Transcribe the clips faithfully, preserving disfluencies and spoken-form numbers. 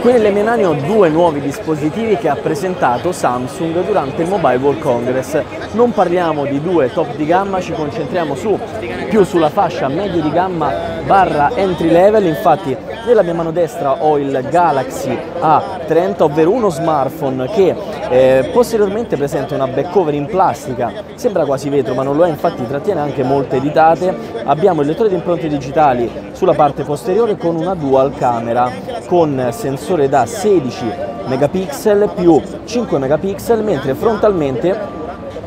Qui nelle mie mani ho due nuovi dispositivi che ha presentato Samsung durante il Mobile World Congress. Non parliamo di due top di gamma, ci concentriamo su più sulla fascia medio di gamma barra entry level. Infatti nella mia mano destra ho il Galaxy A trenta, ovvero uno smartphone che eh, posteriormente presenta una back cover in plastica, sembra quasi vetro ma non lo è, infatti trattiene anche molte ditate. Abbiamo il lettore di impronte digitali sulla parte posteriore con una dual camera con sensore da sedici megapixel più cinque megapixel, mentre frontalmente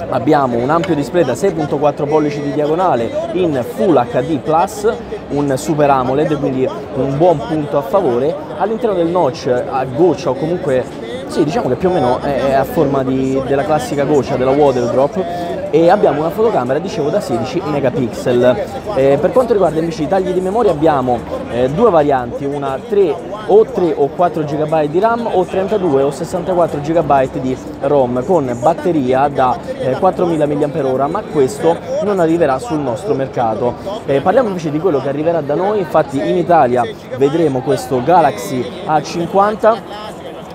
abbiamo un ampio display da sei virgola quattro pollici di diagonale in Full H D plus, un Super AMOLED, quindi un buon punto a favore. All'interno del notch a goccia, o comunque sì, diciamo che più o meno è a forma di, della classica goccia, della water drop, e abbiamo una fotocamera, dicevo, da sedici megapixel. Eh, per quanto riguarda invece i tagli di memoria abbiamo eh, due varianti, una tre o quattro giga byte di RAM o trentadue o sessantaquattro giga byte di ROM, con batteria da eh, quattromila milliamperi ora, ma questo non arriverà sul nostro mercato. Eh, parliamo invece di quello che arriverà da noi. Infatti in Italia vedremo questo Galaxy A cinquanta,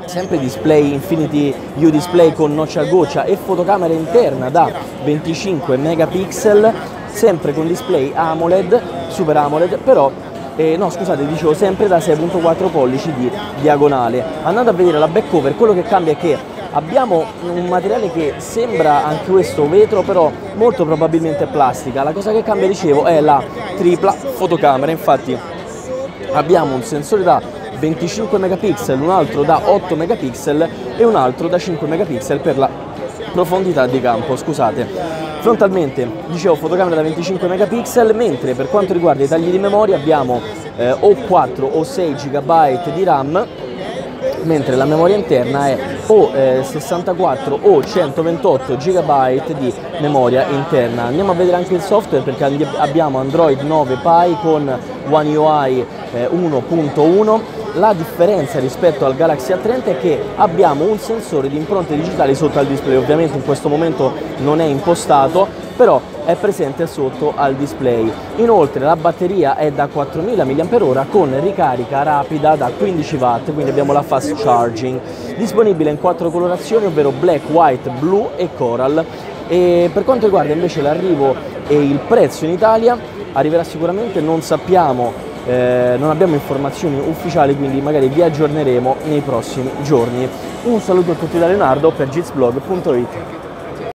sempre display Infinity U display con notch a goccia e fotocamera interna da venticinque megapixel, sempre con display AMOLED, Super AMOLED, però Eh, no scusate, dicevo sempre da sei virgola quattro pollici di diagonale. Andando a vedere la back cover, quello che cambia è che abbiamo un materiale che sembra anche questo vetro, però molto probabilmente plastica. La cosa che cambia, dicevo, è la tripla fotocamera. Infatti abbiamo un sensore da venticinque megapixel, un altro da otto megapixel e un altro da cinque megapixel per la profondità di campo, scusate. Frontalmente, dicevo, fotocamera da venticinque megapixel, mentre per quanto riguarda i tagli di memoria abbiamo eh, o quattro o sei giga byte di RAM, mentre la memoria interna è o eh, sessantaquattro o centoventotto giga byte di memoria interna. Andiamo a vedere anche il software, perché abbiamo Android nove Pie con One U I eh, uno punto uno. La differenza rispetto al Galaxy A trenta è che abbiamo un sensore di impronte digitali sotto al display, ovviamente in questo momento non è impostato, però è presente sotto al display. Inoltre la batteria è da quattromila milliamperi ora con ricarica rapida da quindici watt, quindi abbiamo la fast charging. Disponibile in quattro colorazioni, ovvero black, white, blu e coral. E per quanto riguarda invece l'arrivo e il prezzo in Italia, arriverà sicuramente, non sappiamo, Eh, non abbiamo informazioni ufficiali, quindi magari vi aggiorneremo nei prossimi giorni. Un saluto a tutti da Leonardo per gizblog punto it.